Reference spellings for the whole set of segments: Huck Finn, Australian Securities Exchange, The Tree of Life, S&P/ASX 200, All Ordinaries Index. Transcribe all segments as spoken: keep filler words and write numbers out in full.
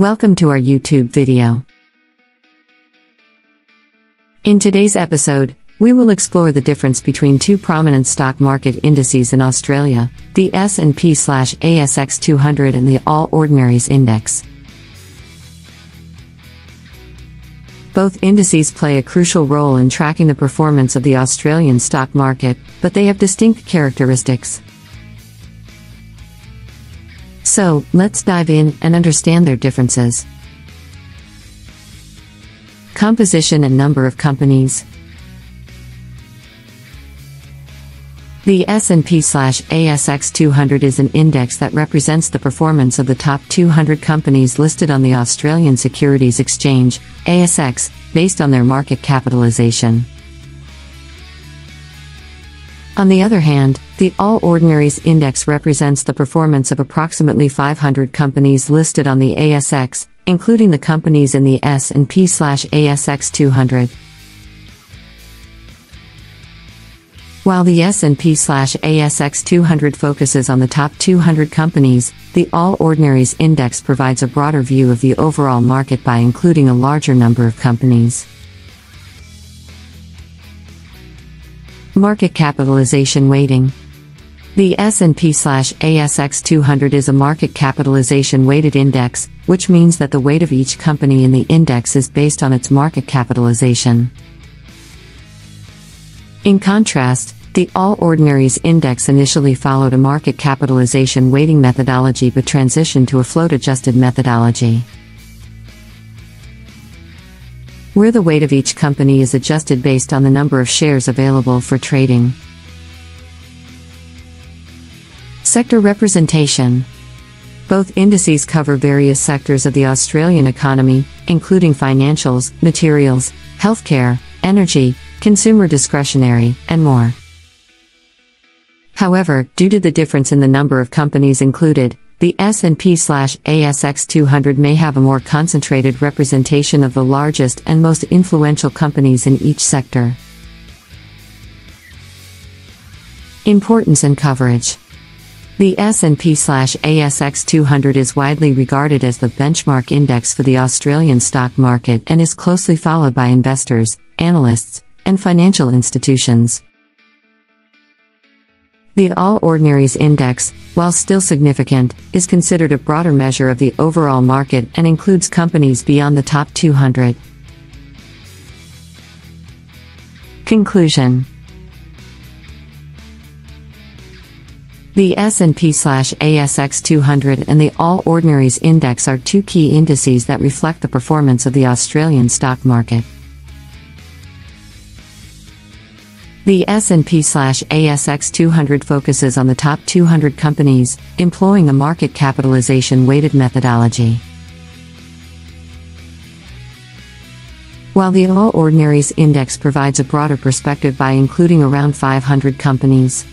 Welcome to our YouTube video. In today's episode, we will explore the difference between two prominent stock market indices in Australia, the S and P A S X two hundred and the All Ordinaries Index. Both indices play a crucial role in tracking the performance of the Australian stock market, but they have distinct characteristics. So, let's dive in and understand their differences. Composition and number of companies. The S and P A S X two hundred is an index that represents the performance of the top two hundred companies listed on the Australian Securities Exchange, A S X, based on their market capitalisation. On the other hand, the All Ordinaries Index represents the performance of approximately five hundred companies listed on the A S X, including the companies in the S and P A S X two hundred. While the S and P A S X two hundred focuses on the top two hundred companies, the All Ordinaries Index provides a broader view of the overall market by including a larger number of companies. Market capitalization weighting. The S and P A S X two hundred is a market capitalization weighted index, which means that the weight of each company in the index is based on its market capitalization. In contrast, the All Ordinaries Index initially followed a market capitalization weighting methodology but transitioned to a float-adjusted methodology, where the weight of each company is adjusted based on the number of shares available for trading. Sector representation. Both indices cover various sectors of the Australian economy, including financials, materials, healthcare, energy, consumer discretionary, and more. However, due to the difference in the number of companies included, the S and P A S X two hundred may have a more concentrated representation of the largest and most influential companies in each sector. Importance and coverage. The S and P A S X two hundred is widely regarded as the benchmark index for the Australian stock market and is closely followed by investors, analysts, and financial institutions. The All Ordinaries Index, while still significant, is considered a broader measure of the overall market and includes companies beyond the top two hundred. Conclusion. The S and P A S X two hundred and the All Ordinaries Index are two key indices that reflect the performance of the Australian stock market. The S and P A S X two hundred focuses on the top two hundred companies, employing a market capitalization weighted methodology, while the All Ordinaries Index provides a broader perspective by including around five hundred companies.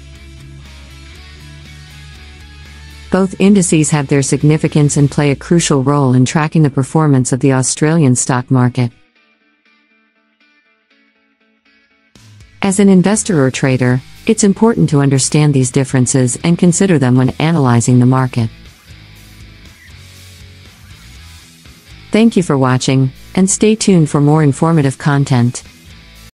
Both indices have their significance and play a crucial role in tracking the performance of the Australian stock market. As an investor or trader, it's important to understand these differences and consider them when analyzing the market. Thank you for watching, and stay tuned for more informative content.